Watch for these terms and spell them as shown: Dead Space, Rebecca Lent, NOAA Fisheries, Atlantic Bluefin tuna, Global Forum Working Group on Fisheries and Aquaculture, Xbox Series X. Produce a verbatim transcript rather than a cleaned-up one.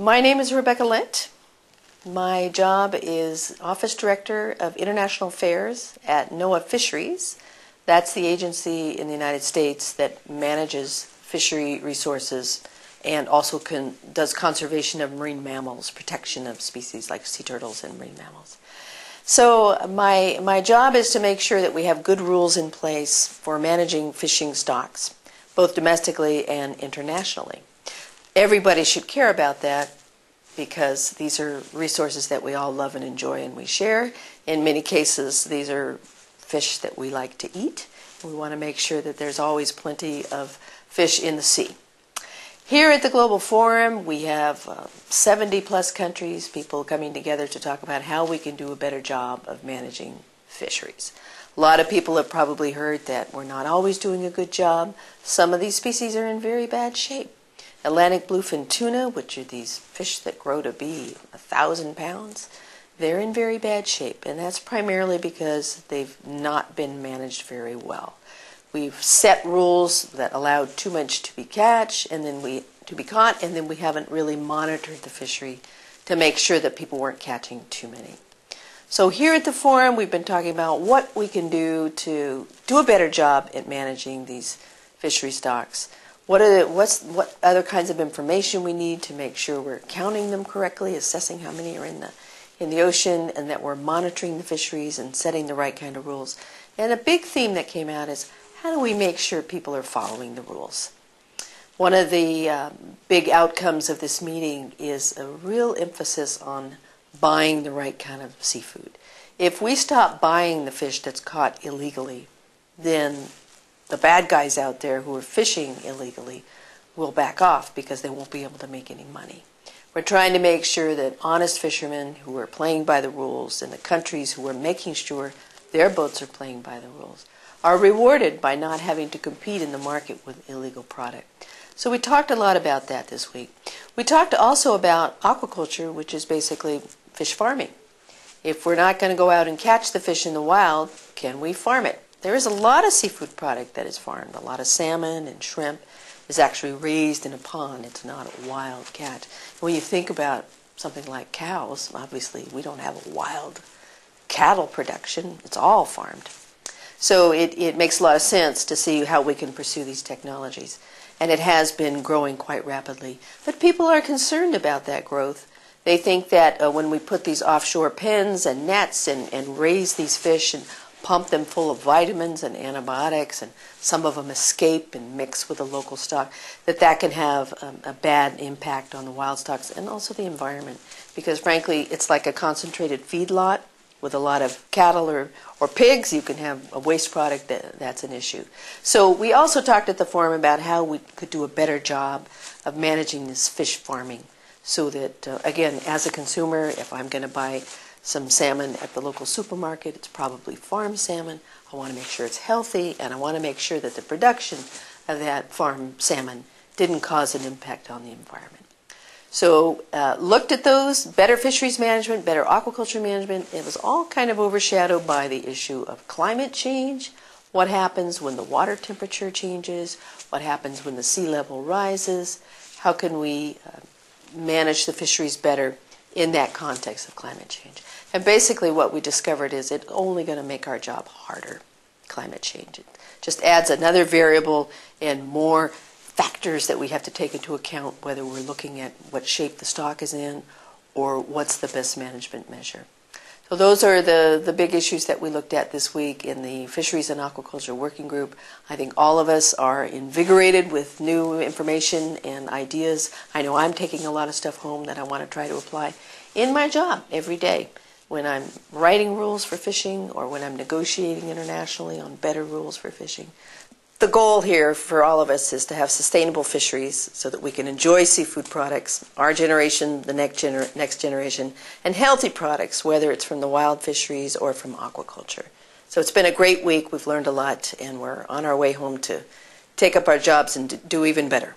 My name is Rebecca Lent. My job is Office Director of International Affairs at NOAA Fisheries. That's the agency in the United States that manages fishery resources and also can, does conservation of marine mammals, protection of species like sea turtles and marine mammals. So my, my job is to make sure that we have good rules in place for managing fishing stocks, both domestically and internationally. Everybody should care about that because these are resources that we all love and enjoy and we share. In many cases, these are fish that we like to eat. We want to make sure that there's always plenty of fish in the sea. Here at the Global Forum, we have uh, seventy plus countries, people coming together to talk about how we can do a better job of managing fisheries. A lot of people have probably heard that we're not always doing a good job. Some of these species are in very bad shape. Atlantic bluefin tuna, which are these fish that grow to be a thousand pounds, they're in very bad shape, and that's primarily because they've not been managed very well. We've set rules that allow too much to be catch and then we to be caught, and then we haven't really monitored the fishery to make sure that people weren't catching too many. So here at the forum, we've been talking about what we can do to do a better job at managing these fishery stocks. What are the, what's, what other kinds of information we need to make sure we're counting them correctly, assessing how many are in the, in the ocean, and that we're monitoring the fisheries and setting the right kind of rules. And a big theme that came out is how do we make sure people are following the rules? One of the uh, big outcomes of this meeting is a real emphasis on buying the right kind of seafood. If we stop buying the fish that's caught illegally, then the bad guys out there who are fishing illegally will back off because they won't be able to make any money. We're trying to make sure that honest fishermen who are playing by the rules and the countries who are making sure their boats are playing by the rules are rewarded by not having to compete in the market with illegal product. So we talked a lot about that this week. We talked also about aquaculture, which is basically fish farming. If we're not going to go out and catch the fish in the wild, can we farm it? There is a lot of seafood product that is farmed. A lot of salmon and shrimp is actually raised in a pond. It's not a wild catch. When you think about something like cows, obviously we don't have a wild cattle production. It's all farmed. So it, it makes a lot of sense to see how we can pursue these technologies. And it has been growing quite rapidly. But people are concerned about that growth. They think that uh, when we put these offshore pens and nets and, and raise these fish and pump them full of vitamins and antibiotics, and some of them escape and mix with the local stock, that that can have um, a bad impact on the wild stocks and also the environment. Because frankly, it's like a concentrated feedlot with a lot of cattle or, or pigs. You can have a waste product that, that's an issue. So we also talked at the forum about how we could do a better job of managing this fish farming so that, uh, again, as a consumer, if I'm going to buy some salmon at the local supermarket, it's probably farm salmon. I want to make sure it's healthy, and I want to make sure that the production of that farm salmon didn't cause an impact on the environment. So uh, looked at those, better fisheries management, better aquaculture management. It was all kind of overshadowed by the issue of climate change, what happens when the water temperature changes, what happens when the sea level rises, how can we uh, manage the fisheries better in that context of climate change. And basically what we discovered is it's only going to make our job harder, climate change. It just adds another variable and more factors that we have to take into account, whether we're looking at what shape the stock is in or what's the best management measure. So those are the, the big issues that we looked at this week in the Fisheries and Aquaculture Working Group. I think all of us are invigorated with new information and ideas. I know I'm taking a lot of stuff home that I want to try to apply in my job every day when I'm writing rules for fishing or when I'm negotiating internationally on better rules for fishing. The goal here for all of us is to have sustainable fisheries so that we can enjoy seafood products, our generation, the next, gener next generation, and healthy products, whether it's from the wild fisheries or from aquaculture. So it's been a great week. We've learned a lot, and we're on our way home to take up our jobs and do even better.